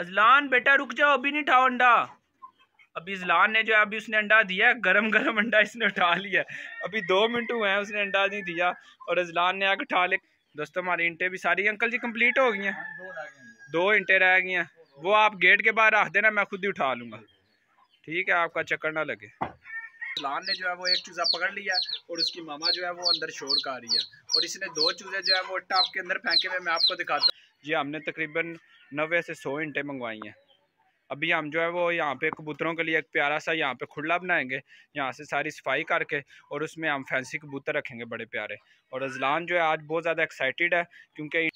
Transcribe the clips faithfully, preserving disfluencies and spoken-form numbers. Azlan बेटा रुक जाओ, अभी नहीं उठाओ अंडा। अभी अजलान ने जो है अभी उसने अंडा दिया, गरम गरम अंडा इसने उठा लिया। अभी दो मिनट हुए हैं, उसने अंडा नहीं दिया और अजलान ने आकर उठा ले। दोस्तों हमारी इंटे भी सारी अंकल जी कंप्लीट हो गई हैं, दो इंटे रह गई हैं, वो आप गेट के बाहर रख देना, मैं खुद ही उठा लूँगा, ठीक है, आपका चक्कर ना लगे। अजलान ने जो है वो एक चूज़ा पकड़ लिया और उसकी मामा जो है वो अंदर शोर कर रही है और इसने दो चूज़े जो है वो टॉप के अंदर फेंके हुए, मैं आपको दिखाता हूँ। जी हमने तकरीबन नब्बे से सौ इंटे मंगवाई हैं। अभी हम जो है वो यहाँ पे कबूतरों के लिए एक प्यारा सा यहाँ पे खुला बनाएंगे, यहाँ से सारी सफाई करके और उसमें हम फैंसी कबूतर रखेंगे बड़े प्यारे। और अजलान जो है आज बहुत ज़्यादा एक्साइटेड है क्योंकि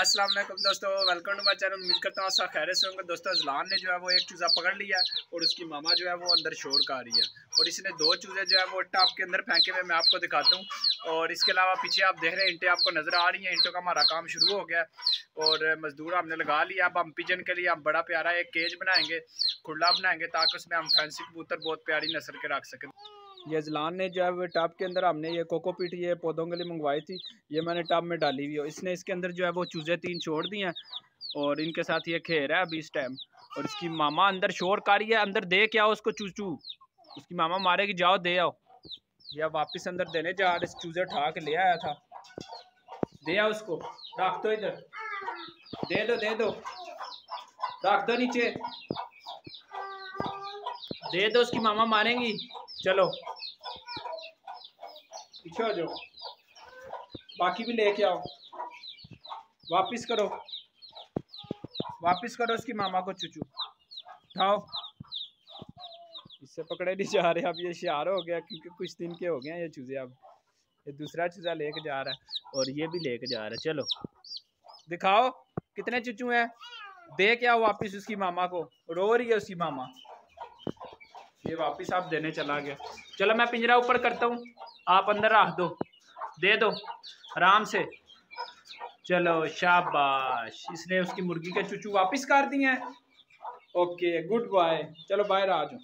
अस्सलामुअलैकुम दोस्तों, वेलकम टू माय चैनल। उम्मीद करता हूँ सब खैरियत से होंगे। दोस्तों अजलान ने जो है वो एक चूज़ा पकड़ लिया और उसकी मामा जो है वो अंदर शोर कर रही है और इसने दो चूज़े जो है वो टॉप के अंदर फेंके हुए, मैं आपको दिखाता हूँ। और इसके अलावा पीछे आप देख रहे हैं इंटे आपको नज़र आ रही हैं। इंटों का हमारा काम शुरू हो गया और मजदूर हमने लगा लिया। अब हम पिजन के लिए हम बड़ा प्यारा एक केज बनाएंगे, खुला बनाएंगे, ताकि उसमें हम फैंसी कबूतर बहुत प्यारी नस्ल के रख सकें। ये अजलान ने जो है टब के अंदर हमने ये कोकोपीट ये पौधों के लिए मंगवाई थी, ये मैंने टब में डाली हुई है। इसने इसके अंदर जो है वो चूज़े तीन छोड़ दिए हैं और इनके साथ ये खेल रहा है अभी इस टाइम। और इसकी मामा अंदर शोर कर रही है, अंदर दे के आओ उसको चूचू, उसकी मामा मारेगी, जाओ दे आओ। यह वापस अंदर देने जा रहा, इस चूज़े उठा के ले आया था, दे आओ उसको, रख दो इधर, दे दो दे दो, रख दो नीचे, दे दो, उसकी मामा मारेंगी, चलो पीछे हो जाओ, बाकी भी लेके आओ, वापस करो, वापस करो उसकी मामा को चुचू, उठाओ। इससे पकड़े नहीं जा रहे, अब ये शियार हो गया क्योंकि कुछ दिन के हो गए हैं ये चूज़े। अब ये दूसरा चूज़ा लेके जा रहा है और ये भी लेके जा रहा है। चलो दिखाओ कितने चुचू हैं, दे के आओ वापस उसकी मामा को, रो रही है उसकी मामा। ये वापस आप देने चला गया। चलो मैं पिंजरा ऊपर करता हूँ, आप अंदर रख दो, दे दो आराम से, चलो शाबाश। इसने उसकी मुर्गी के चूचू वापस कर दिए हैं। ओके गुड बॉय, चलो बाहर आ जाओ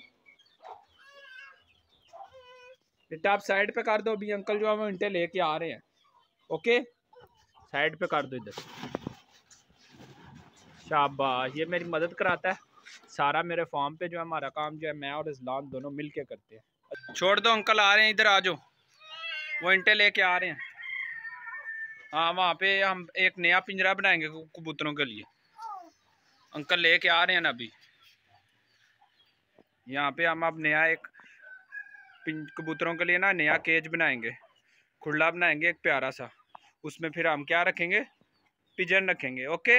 बेटा, आप साइड पे कर दो, अभी अंकल जो है वो इंटे लेके आ रहे हैं। ओके साइड पे कर दो इधर, शाबाश। ये मेरी मदद कराता है सारा, मेरे फॉर्म पे जो है हमारा काम जो है मैं और अजलान दोनों मिलके करते हैं। छोड़ दो, अंकल आ रहे हैं, इधर आ जाओ, वो इंटे लेके आ रहे हैं। हाँ वहाँ पे हम एक नया पिंजरा बनाएंगे कबूतरों के लिए, अंकल लेके आ रहे हैं ना अभी। यहाँ पे हम अब नया एक कबूतरों के लिए ना नया केज बनाएंगे, खुला बनाएंगे एक प्यारा सा, उसमें फिर हम क्या रखेंगे, पिजन रखेंगे। ओके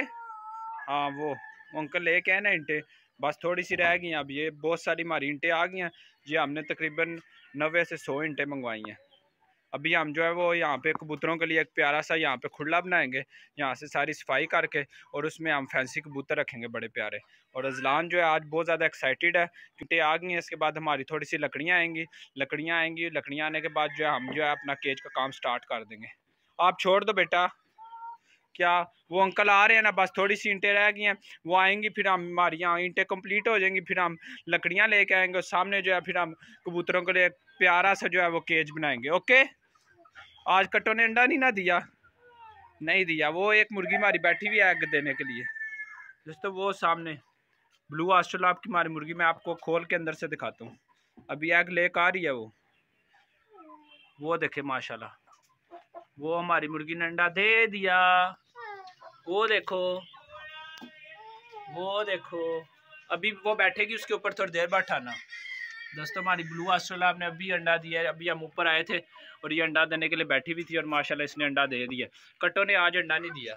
हाँ वो अंकल लेके आए ना इंटे, बस थोड़ी सी रह गई हैं। अब ये बहुत सारी हमारी इंटे आ गई हैं। ये हमने तकरीबन नब्बे से सौ इंटे मंगवाई हैं। अभी हम जो है वो यहाँ पे कबूतरों के लिए एक प्यारा सा यहाँ पे खुला बनाएंगे, यहाँ से सारी सफाई करके और उसमें हम फैंसी कबूतर रखेंगे बड़े प्यारे। और अजलान जो है आज बहुत ज़्यादा एक्साइटेड है, इंटे आ गई हैं। इसके बाद हमारी थोड़ी सी लकड़ियाँ आएँगी, लकड़ियाँ आएँगी, लकड़ियाँ आने के बाद जो है हम जो है अपना केज का काम स्टार्ट कर देंगे। आप छोड़ दो बेटा, क्या वो अंकल आ रहे हैं ना, बस थोड़ी सी इंटें रह गई हैं, वो आएंगी फिर हम हमारी यहाँ इंटें कंप्लीट हो जाएंगी, फिर हम लकड़ियाँ लेके आएंगे और सामने जो है फिर हम कबूतरों के लिए प्यारा सा जो है वो केज बनाएंगे। ओके आज कट्टों ने अंडा नहीं ना दिया, नहीं दिया, वो एक मुर्गी हमारी बैठी हुई है एग देने के लिए। दोस्तों वो सामने ब्लू ऑस्ट्रेलॉर्प की हमारी मुर्गी, मैं आपको खोल के अंदर से दिखाता हूँ, अभी एग लेकर आ रही है वो वो देखे माशाल्लाह, वो हमारी मुर्गी ने अंडा दे दिया, वो देखो वो देखो, अभी वो बैठेगी उसके ऊपर, थोड़ी देर बैठाना। दोस्तों हमारी ब्लू ऑस्ट्रेलॉर्प ने अभी अंडा दिया है, अभी हम ऊपर आए थे और ये अंडा देने के लिए बैठी हुई थी और माशाल्लाह इसने अंडा दे दिया। कट्टो ने आज अंडा नहीं दिया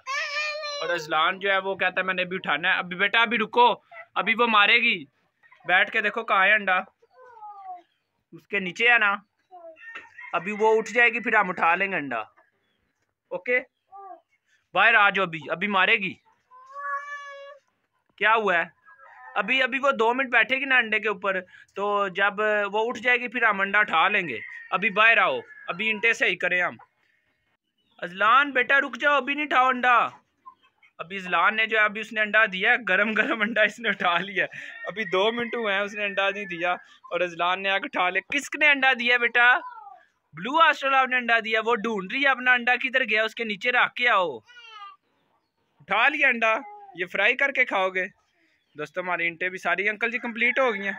और अजलान जो है वो कहता है मैंने अभी उठाना है। अभी बेटा अभी रुको, अभी वो मारेगी, बैठ के देखो कहाँ है अंडा, उसके नीचे है ना, अभी वो उठ जाएगी फिर हम उठा लेंगे अंडा। ओके बाहर आ जाओ, अभी अभी मारेगी, क्या हुआ है, अभी अभी वो दो मिनट बैठेगी ना अंडे के ऊपर, तो जब वो उठ जाएगी फिर हम अंडा उठा लेंगे। अभी बाहर आओ, अभी इंटे सही करें हम। अजलान बेटा रुक जाओ, अभी नहीं उठाओ अंडा। अभी अजलान ने जो है अभी उसने अंडा दिया, गरम गरम अंडा इसने उठा लिया। अभी दो मिनट हुए हैं, उसने अंडा नहीं दिया और अजलान ने आकर उठा लिया। किसने अंडा दिया बेटा, ब्लू ऑस्ट्रेलॉर्प ने अंडा दिया, वो ढूंढ रही है अपना अंडा किधर गया, उसके नीचे रख के आओ। उठा लिया अंडा, ये फ्राई करके खाओगे, दोस्तों हमारी इंटे भी सारी अंकल जी कंप्लीट हो गई हैं,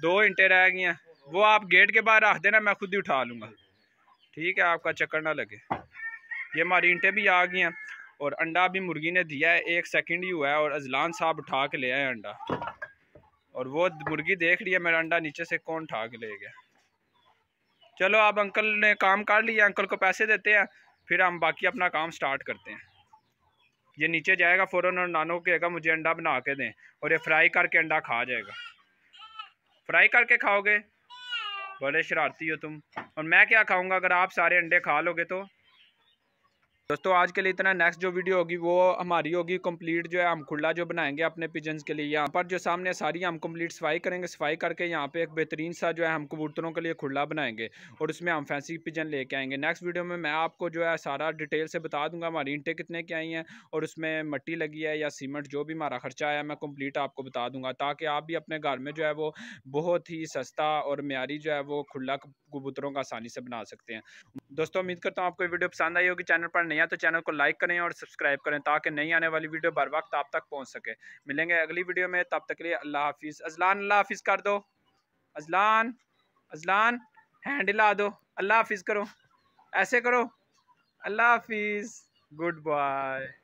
दो इंटे रह गई हैं, वो आप गेट के बाहर रख देना, मैं खुद ही उठा लूँगा, ठीक है, आपका चक्कर ना लगे। ये हमारी इंटे भी आ गई हैं और अंडा भी मुर्गी ने दिया है, एक सेकंड ही हुआ है और अजलान साहब उठा के ले आए अंडा, और वो मुर्गी देख रही है मेरा अंडा नीचे से कौन उठा के ले गया। चलो अब अंकल ने काम कर लिया, अंकल को पैसे देते हैं, फिर हम बाकी अपना काम स्टार्ट करते हैं। ये नीचे जाएगा फ़ौरन और नानों कहेगा मुझे अंडा बना के दें, और ये फ्राई करके अंडा खा जाएगा। फ्राई करके खाओगे? बड़े शरारती हो तुम। और मैं क्या खाऊंगा अगर आप सारे अंडे खा लोगे तो। दोस्तों आज के लिए इतना, नेक्स्ट जो वीडियो होगी वो हमारी होगी कंप्लीट, जो है हम खुला जो बनाएंगे अपने पिजन्स के लिए। यहाँ पर जो सामने सारी हम कंप्लीट सफाई करेंगे, सफाई करके यहाँ पे एक बेहतरीन सा जो है हम कबूतरों के लिए खुला बनाएंगे और उसमें हम फैंसी पिजन लेके आएंगे। नेक्स्ट वीडियो में मैं आपको जो है सारा डिटेल से बता दूंगा हमारी इंटे कितने की आई हैं और उसमें मट्टी लगी है या सीमेंट, जो भी हमारा खर्चा आया मैं कम्प्लीट आपको बता दूँगा, ताकि आप भी अपने घर में जो है वो बहुत ही सस्ता और म्यारी जो है वो खुला कबूतरों का आसानी से बना सकते हैं। दोस्तों उम्मीद करता हूँ आपको वीडियो पसंद आई होगी। चैनल पर नया तो चैनल को लाइक करें और सब्सक्राइब करें ताकि नई आने वाली वीडियो बर वक्त आप तक पहुंच सके। मिलेंगे अगली वीडियो में, तब तक के लिए अल्लाह हाफिज़। अजलान अल्लाह हाफिज़ कर दो, अजलान अजलान हैंड हिला दो, अल्लाह हाफिज़ करो, ऐसे करो, अल्लाह हाफिज़, गुड बाय।